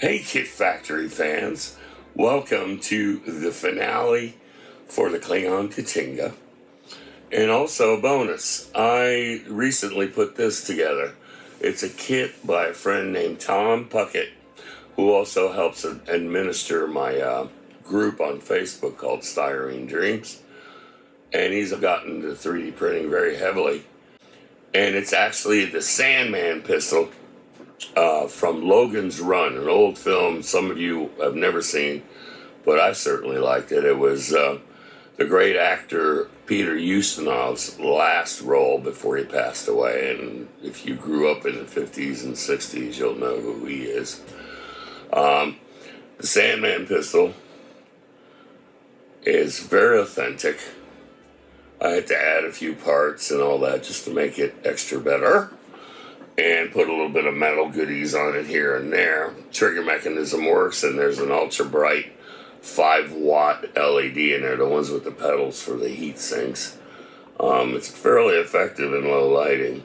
Hey Kit Factory fans, welcome to the finale for the Klingon K'Tinga, and also a bonus. I recently put this together. It's a kit by a friend named Tom Puckett, who also helps administer my group on Facebook called Styrene Dreams, and he's gotten into 3D printing very heavily, and it's actually the Sandman Pistol from Logan's Run, an old film some of you have never seen, but I certainly liked it. It was the great actor Peter Ustinov's last role before he passed away, and if you grew up in the 50s and 60s, you'll know who he is. The Sandman Pistol is very authentic. I had to add a few parts and all that just to make it extra better, and put a little bit of metal goodies on it here and there. Trigger mechanism works, and there's an ultra bright 5-watt LED in there, the ones with the pedals for the heat sinks. It's fairly effective in low lighting.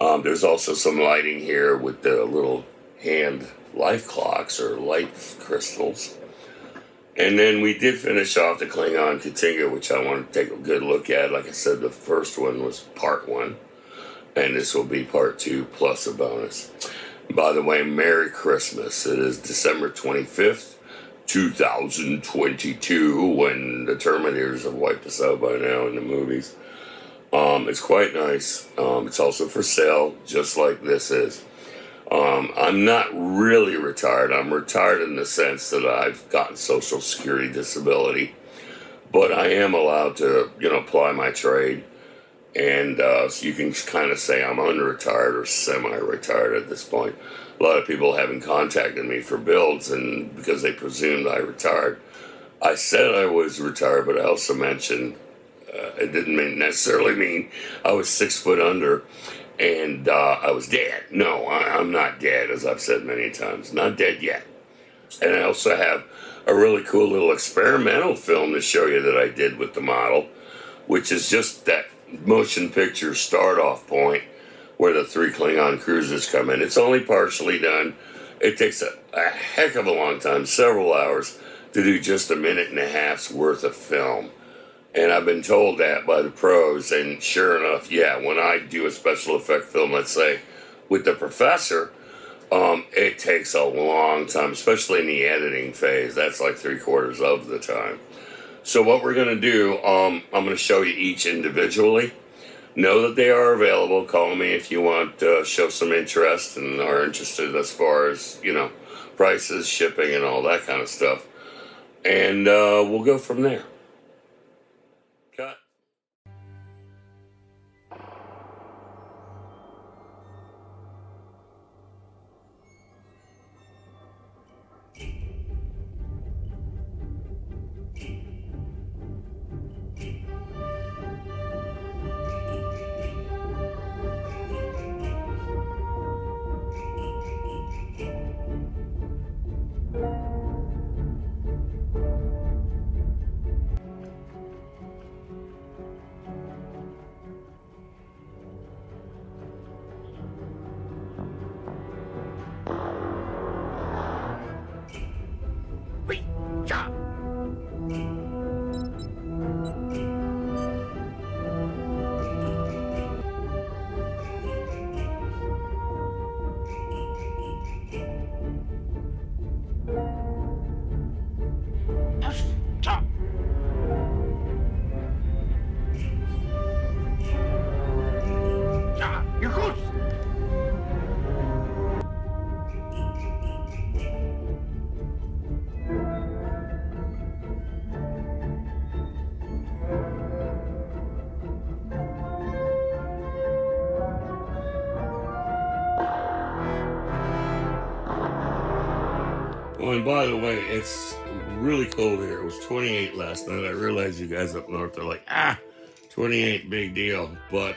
There's also some lighting here with the little hand life clocks or light crystals. And then we did finish off the Klingon K'Tinga, which I want to take a good look at. Like I said, the first one was part one, and this will be part two plus a bonus. By the way, Merry Christmas. It is December 25th, 2022, when the Terminators have wiped us out by now in the movies. It's quite nice. It's also for sale, just like this is. I'm not really retired. I'm retired in the sense that I've gotten Social Security disability, but I am allowed to, apply my trade. And so you can kind of say I'm unretired or semi-retired at this point. A lot of people haven't contacted me for builds, and because they presumed I retired. I said I was retired, but I also mentioned it didn't necessarily mean I was 6 foot under and I was dead. No, I'm not dead, as I've said many times. Not dead yet. And I also have a really cool little experimental film to show you that I did with the model, which is just that motion picture start-off point where the three Klingon cruisers come in. It's only partially done. It takes a heck of a long time, several hours, to do just a minute and a half's worth of film. And I've been told that by the pros, and sure enough, yeah, when I do a special effect film, let's say, with the professor, it takes a long time, especially in the editing phase. That's like 3/4 of the time. So what we're going to do, I'm going to show you each individually. Know that they are available. Call me if you want to show some interest and are interested as far as, prices, shipping, and all that kind of stuff. And we'll go from there. Cut. Irkutsk! Oh, and by the way, it's really cold here. It was 28 last night. I realize you guys up north are like, 28, big deal. But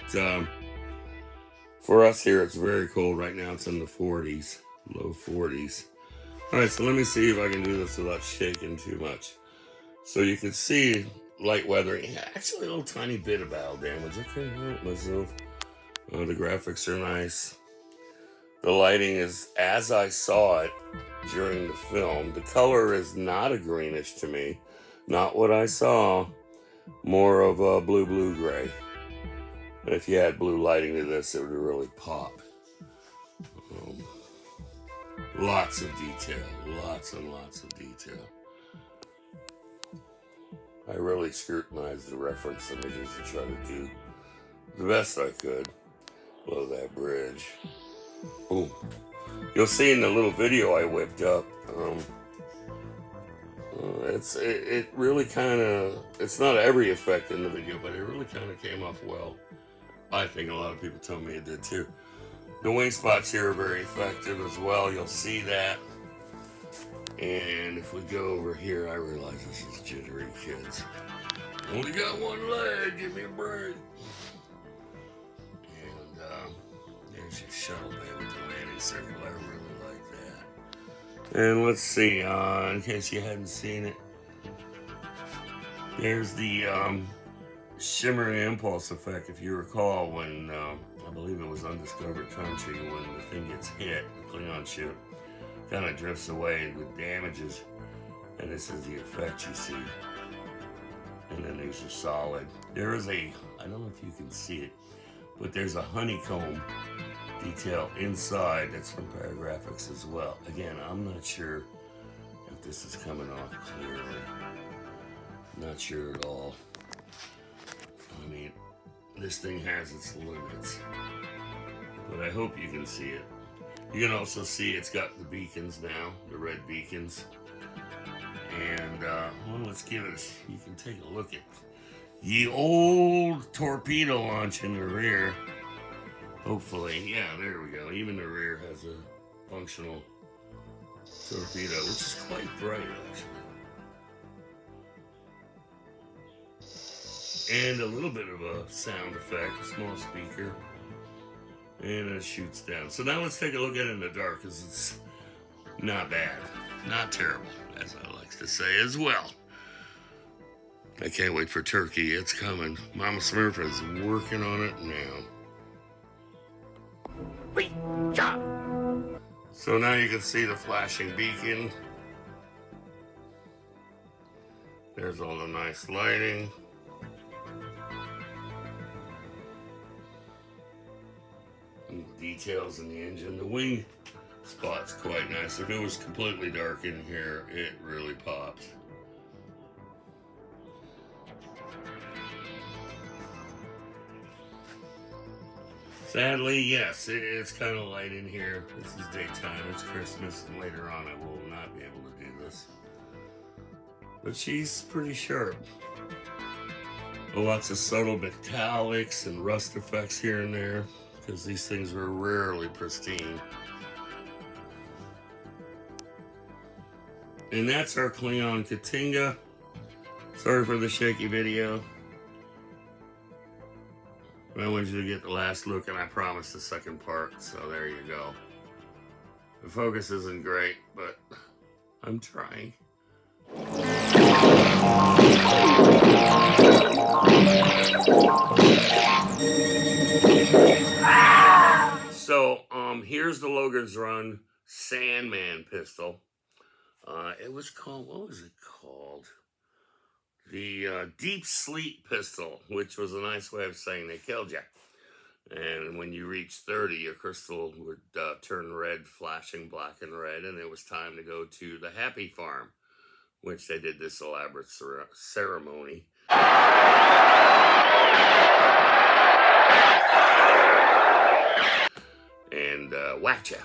for us here, it's very cold right now. It's in the 40s, low 40s. All right, so let me see if I can do this without shaking too much. So you can see light weathering. Yeah, actually, a little tiny bit of battle damage. I can't help myself. Oh, the graphics are nice. The lighting is as I saw it during the film. The color is not a greenish to me. Not what I saw. More of a blue-gray. And if you had blue lighting to this, it would really pop. Lots of detail. Lots and lots of detail. I really scrutinized the reference images to try to do the best I could. Below that bridge. Boom. You'll see in the little video I whipped up, it really kind of, it's not every effect in the video, but it really kind of came off well. I think a lot of people told me it did too. The wing spots here are very effective as well. You'll see that. And if we go over here, I realize this is jittery, kids. Only got one leg, give me a break. And, there's your shuttle bay with the landing circle. I really like that. And let's see, in case you hadn't seen it, there's the shimmering impulse effect. If you recall, when I believe it was Undiscovered Country, when the thing gets hit, the Klingon ship kind of drifts away with damages, and this is the effect you see. And then there's your solid. There is a, I don't know if you can see it, but there's a honeycomb detail inside that's from Paragraphics as well. Again, I'm not sure if this is coming off clearly. Not sure at all. I mean, this thing has its limits, but I hope you can see it. You can also see it's got the beacons now, the red beacons. And well, let's give it, you can take a look at the old torpedo launch in the rear. Hopefully, yeah, there we go. Even the rear has a functional torpedo, which is quite bright, actually. And a little bit of a sound effect, a small speaker. And it shoots down. So now let's take a look at it in the dark, because it's not bad. Not terrible, as I like to say as well. I can't wait for turkey. It's coming. Mama Smurf is working on it now. Wait, stop. So now you can see the flashing beacon. There's all the nice lighting. And the details in the engine. The wing spot's quite nice. If it was completely dark in here, it really pops. Sadly, yes, it's kind of light in here. This is daytime, it's Christmas, and later on I will not be able to do this. But she's pretty sharp. Lots of subtle metallics and rust effects here and there, because these things were rarely pristine. And that's our Klingon K'Tinga. Sorry for the shaky video. I wanted you to get the last look, and I promised the second part, so there you go. The focus isn't great, but I'm trying. So, here's the Logan's Run Sandman Pistol. It was called, what was it called? The Deep Sleep Pistol, which was a nice way of saying they killed you. And when you reach 30, your crystal would turn red, flashing black and red, and it was time to go to the Happy Farm, which they did this elaborate ceremony. whacked you.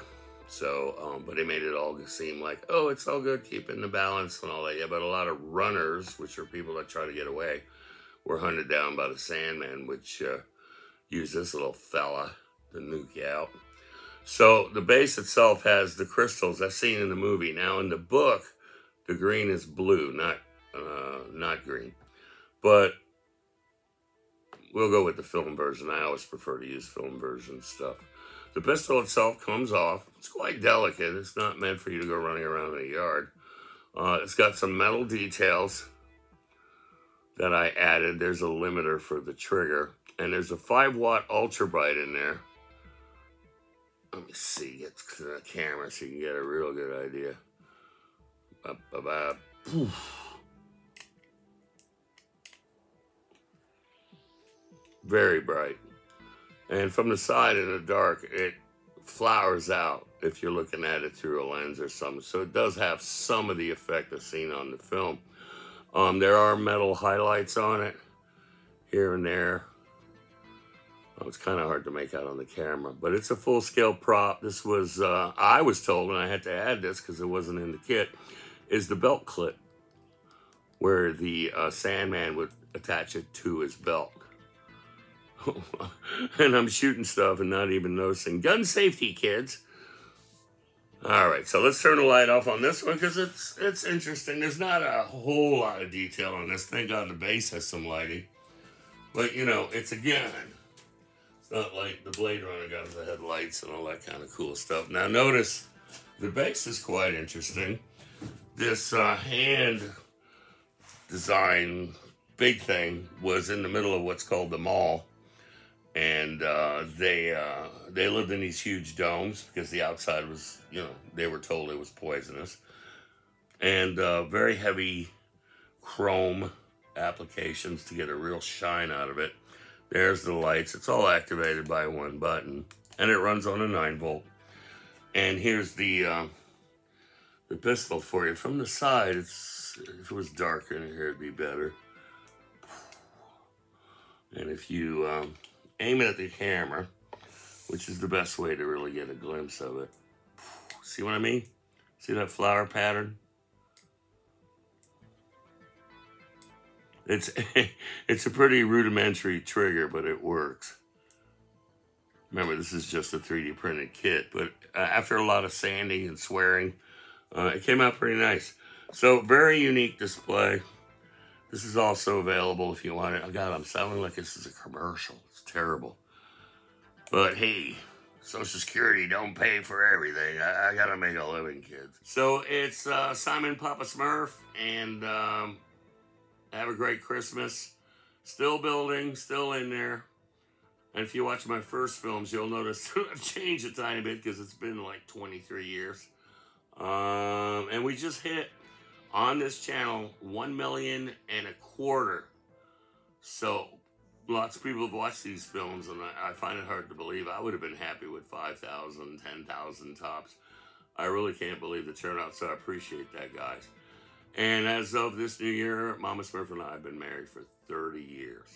So, but it made it all seem like, oh, it's all good, keeping the balance and all that. Yeah, but a lot of runners, which are people that try to get away, were hunted down by the Sandman, which used this little fella to nuke you out. So the base itself has the crystals that's seen in the movie. Now in the book, the green is blue, not green. But we'll go with the film version. I always prefer to use film version stuff. The pistol itself comes off. It's quite delicate. It's not meant for you to go running around in the yard. It's got some metal details that I added. There's a limiter for the trigger. And there's a 5-watt ultrabright in there. Let me see, get to the camera so you can get a real good idea. Very bright. And from the side in the dark, it flowers out if you're looking at it through a lens or something. So it does have some of the effect that's seen on the film. There are metal highlights on it here and there. It's kind of hard to make out on the camera, but it's a full-scale prop. This was, I was told, and I had to add this because it wasn't in the kit, is the belt clip where the Sandman would attach it to his belt. And I'm shooting stuff and not even noticing. Gun safety, kids. All right, so let's turn the light off on this one because it's interesting. There's not a whole lot of detail on this. Thank God the base has some lighting. But, you know, it's a gun. Not like the Blade Runner got the headlights and all that kind of cool stuff. Now notice, the base is quite interesting. This hand design big thing was in the middle of what's called the mall. And they lived in these huge domes because the outside was, you know, they were told it was poisonous. And very heavy chrome applications to get a real shine out of it. There's the lights. It's all activated by one button, and it runs on a 9-volt. And here's the pistol for you from the side. If it was darker in here, it'd be better. And if you aim it at the camera, which is the best way to really get a glimpse of it, see what I mean? See that flower pattern? It's a pretty rudimentary trigger, but it works. Remember, this is just a 3D printed kit, but after a lot of sanding and swearing, it came out pretty nice. So very unique display. This is also available if you want it. Oh God, I'm sounding like this is a commercial. It's terrible. But hey, Social Security don't pay for everything. I gotta make a living, kids. So it's Simon Papa Smurf, and have a great Christmas. Still building, still in there. And if you watch my first films, you'll notice I've changed a tiny bit because it's been like 23 years. And we just hit, on this channel, 1,250,000. So lots of people have watched these films, and I find it hard to believe. I would have been happy with 5,000, 10,000 tops. I really can't believe the turnout, so I appreciate that, guys. And as of this new year, Mama Smurf and I have been married for 30 years.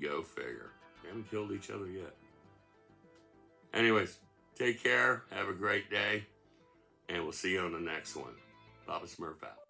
Go figure. We haven't killed each other yet. Anyways, take care. Have a great day. And we'll see you on the next one. Papa Smurf out.